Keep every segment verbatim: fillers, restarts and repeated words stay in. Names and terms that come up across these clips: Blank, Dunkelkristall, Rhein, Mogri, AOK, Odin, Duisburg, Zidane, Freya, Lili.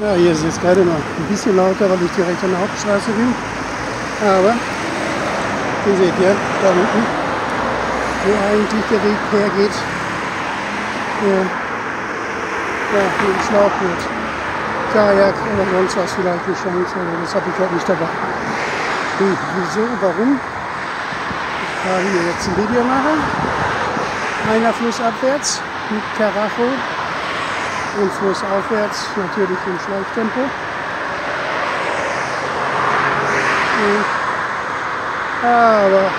Ja, hier ist jetzt gerade noch ein bisschen lauter, weil ich direkt an der Hauptstraße bin. Aber ihr seht ja da unten, wo eigentlich der Weg hergeht, ja, ja, mit dem Schlauchboot, Kajak oder sonst was vielleicht geschenkt, aber das habe ich heute nicht dabei. Hm, wieso, warum? Ich fahre hier jetzt ein Video machen. Einer flussabwärts mit Karacho und flussaufwärts natürlich im Schleichtempo. Und aber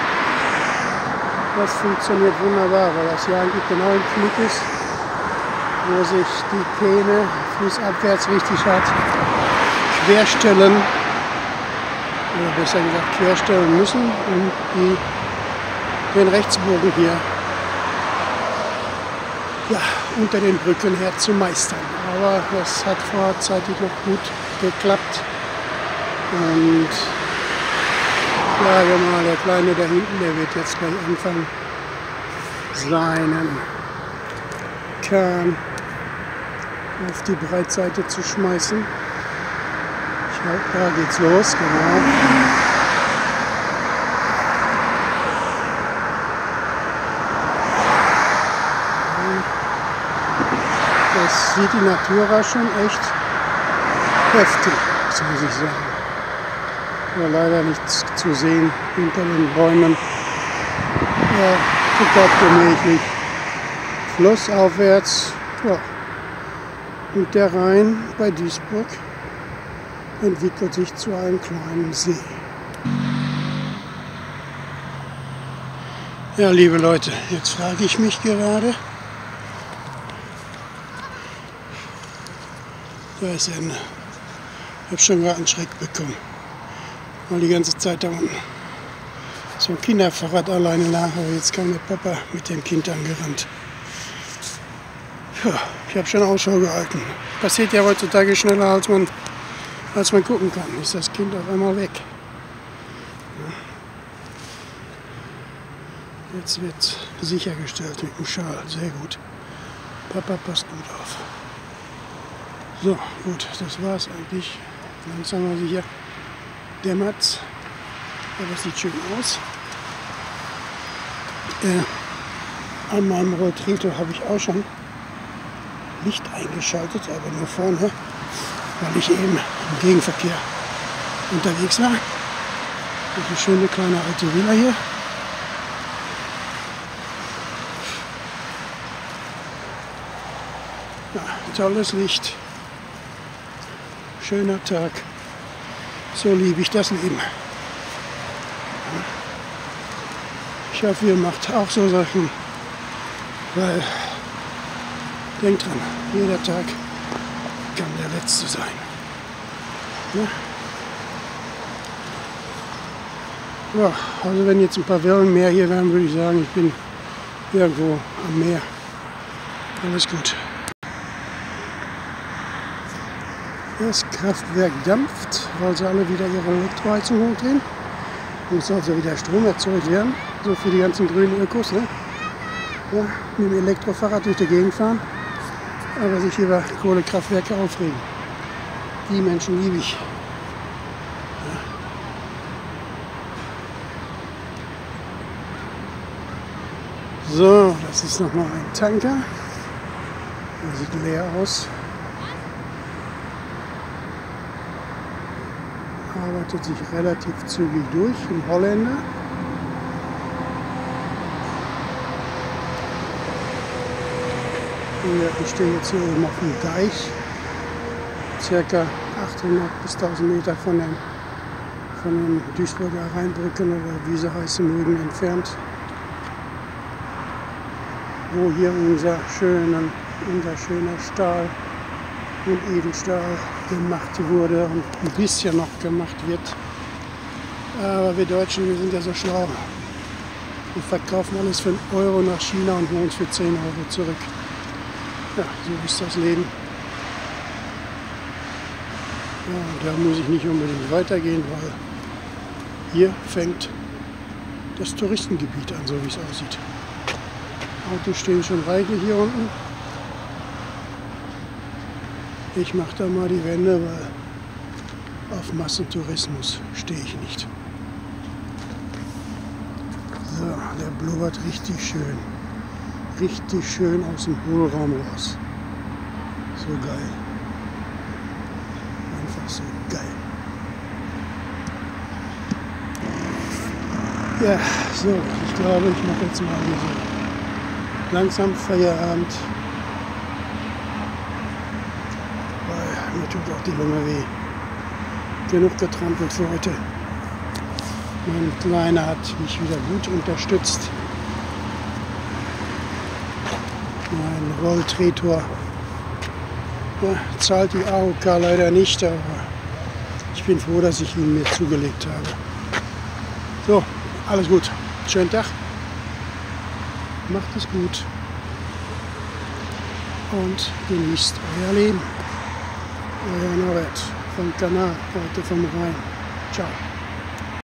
das funktioniert wunderbar, weil das hier eigentlich genau ein Knick ist, wo sich die Kähne flussabwärts richtig hart querstellen, oder besser gesagt querstellen müssen, um die, den Rechtsbogen hier ja, unter den Brücken her zu meistern. Aber das hat vorzeitig noch gut geklappt. Und ja, genau, der Kleine da hinten, der wird jetzt gleich anfangen, seinen Kahn auf die Breitseite zu schmeißen. Ich glaube, da geht's los, genau. Das sieht die Natur war schon echt heftig, das muss ich sagen. War leider nichts zu sehen hinter den Bäumen. Ja, total gemächlich. Flussaufwärts. Ja. Und der Rhein bei Duisburg entwickelt sich zu einem kleinen See. Ja, liebe Leute, jetzt frage ich mich gerade. Da ist Ende. Ich habe schon mal einen Schreck bekommen. Mal die ganze Zeit da unten so ein Kinderfahrrad alleine nach, aber jetzt kam der Papa mit dem Kind angerannt. Ja, ich habe schon Ausschau gehalten. Passiert ja heutzutage schneller, als man, als man gucken kann. Ist das Kind auf einmal weg. Ja. Jetzt wird sichergestellt mit dem Schal. Sehr gut. Papa passt gut auf. So, gut, das war's eigentlich. Langsam mal sicher. Dämmert, aber es sieht schön aus. Äh, an meinem Rolltreter habe ich auch schon Licht eingeschaltet, aber nur vorne, weil ich eben im Gegenverkehr unterwegs war. Das ist eine schöne kleine alte Villa hier. Ja, tolles Licht, schöner Tag. So liebe ich das Leben. Ich hoffe, ihr macht auch so Sachen, weil denkt dran, jeder Tag kann der letzte sein. Ja? Ja, also wenn jetzt ein paar Wellen mehr hier wären, würde ich sagen, ich bin irgendwo am Meer. Alles gut. Das Kraftwerk dampft, weil sie alle wieder ihre Elektroheizung hochdrehen. Muss also wieder Strom erzeugt werden, so für die ganzen grünen Ökos. Ne? Ja, mit dem Elektrofahrrad durch die Gegend fahren, aber sich über Kohlekraftwerke aufregen. Die Menschen liebe ich. Ja. So, das ist nochmal ein Tanker. Der sieht leer aus. Arbeitet sich relativ zügig durch, ein Holländer. Ich stehe jetzt hier oben auf dem Deich, circa achthundert bis tausend Meter von den, von den Duisburger Rheinbrücken oder wie sie heißen mögen entfernt, wo hier unser schöner, unser schöner Stahl und Edelstahl gemacht wurde und ein bisschen noch gemacht wird. Aber wir Deutschen, wir sind ja so schlau. Wir verkaufen alles für einen Euro nach China und holen es für zehn Euro zurück. Ja, so ist das Leben. Ja, da muss ich nicht unbedingt weitergehen, weil hier fängt das Touristengebiet an, so wie es aussieht. Autos stehen schon reichlich hier unten. Ich mache da mal die Wende, weil auf Massentourismus stehe ich nicht. So, der blubbert richtig schön. Richtig schön aus dem Hohlraum raus. So geil. Einfach so geil. Ja, so, ich glaube, ich mache jetzt mal hier so langsam Feierabend. Weil mir tut auch die Lunge weh. Genug getrampelt für heute. Mein Kleiner hat mich wieder gut unterstützt. Mein Rolltretor, ja, zahlt die A O K leider nicht, aber ich bin froh, dass ich ihn mir zugelegt habe. So, alles gut. Schönen Tag. Macht es gut. Und genießt euer Leben. Euer Norbert vom Kanal, heute vom Rhein. Ciao.